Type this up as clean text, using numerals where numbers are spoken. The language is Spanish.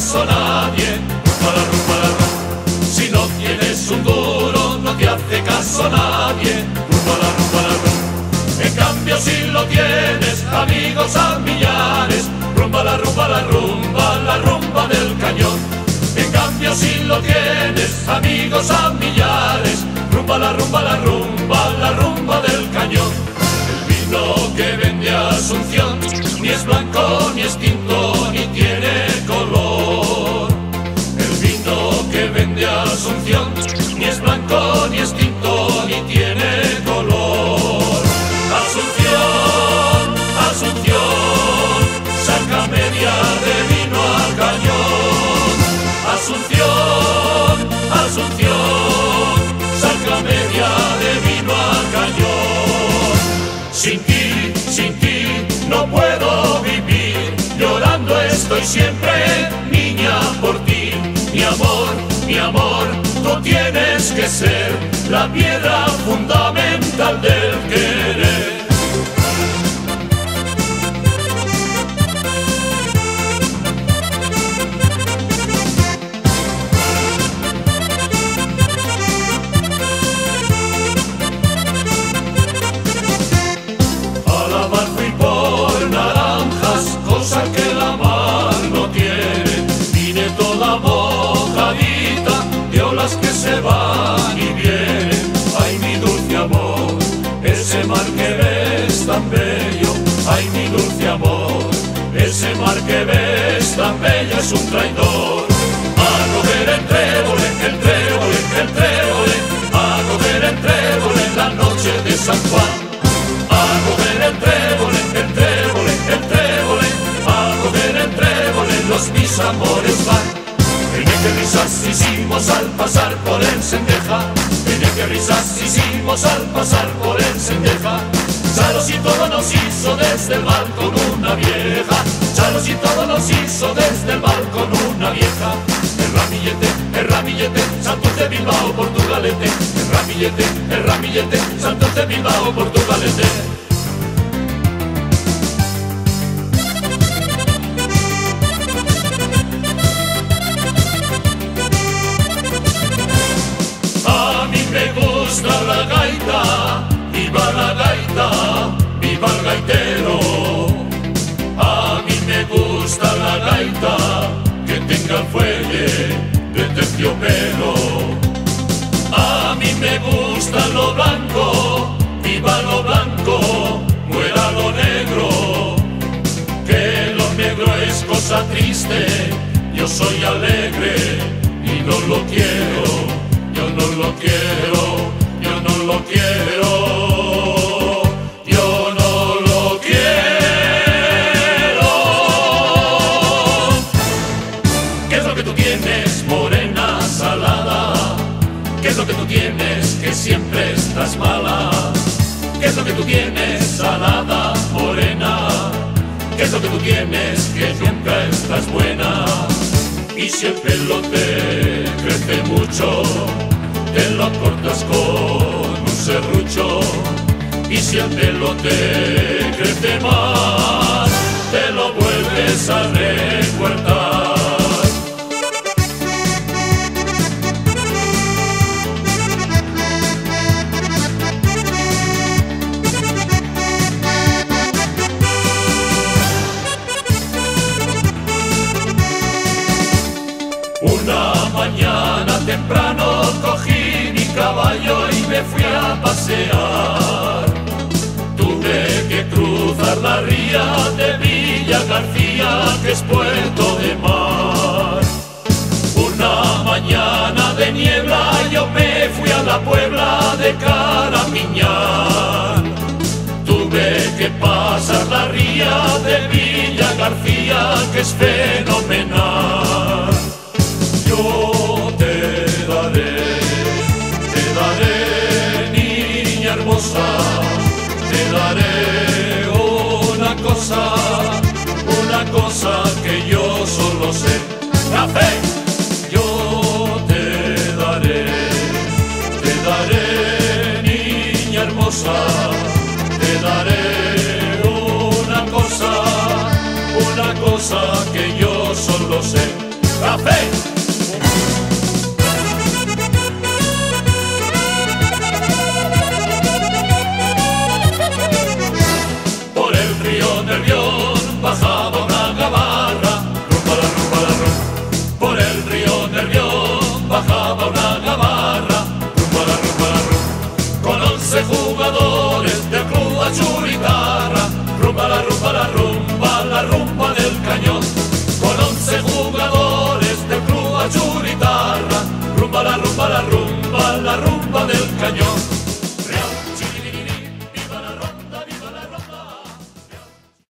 pagas a nadie. Para rumbala, rumbala. Si no tienes un duro, no te hace caso nadie. Rumbala, rumbala, rumbala. En cambio, si lo tienes, amigos a millares. Rumbala, rumbala, rumba, la rumba del cañón. En cambio, si lo tienes, amigos a millares. Rumbala, rumbala, rumba, la rumba del cañón. El vino que vende Asunción ni es blanco ni es tinto ni tiene color. El vino que vende Asunción ni es blanco ni es tinto ni tiene color. Asunción, Asunción, saca media de vino al cañón. Asunción, Asunción, saca media de vino al cañón. Sin ti no puedo vivir, llorando estoy siempre, niña, por ti. Mi amor, tú tienes que ser la piedra fundamental del querer. Ese mar que ves tan bello es un traidor. A coger el trébol, el trébol, el trébol. A coger el trébol en la noche de San Juan. A coger el trébol, el trébol, el trébol. A coger el trébol en los mis amores van. El día que risas hicimos al pasar por el Sendeja. El día que risas hicimos al pasar por el Sendeja. Chalos y todo nos hizo desde el balcón una vieja. Chalos y todo nos hizo desde el balcón una vieja. El ramillete, Santos de Bilbao, Portugalete. El ramillete, Santos de Bilbao, Portugalete. A mí me gusta la gaita. Viva la gaita, viva el gaitero. A mí me gusta la gaita que tenga el fuelle de terciopelo. A mí me gusta lo blanco, viva lo blanco, muera lo negro. Que lo negro es cosa triste, yo soy alegre y no lo quiero, yo no lo quiero. Yo no lo quiero, yo no lo quiero. ¿Qué es lo que tú tienes, morena salada? ¿Qué es lo que tú tienes, que siempre estás mala? ¿Qué es lo que tú tienes, salada, morena? ¿Qué es lo que tú tienes, que nunca estás buena? Y si el pelo te crece mucho, te lo cortas con un serrucho. Y si el pelo te crece más, te lo vuelves a recortar. Una mañana temprano cogí caballo y me fui a pasear. Tuve que cruzar la ría de Villa García, que es puerto de mar. Una mañana de niebla yo me fui a la puebla de Caramiñal. Tuve que pasar la ría de Villa García, que es fenomenal. Yo te daré, niña hermosa, te daré una cosa que yo solo sé, la fe. Yo te daré, niña hermosa, te daré una cosa que yo solo sé, café.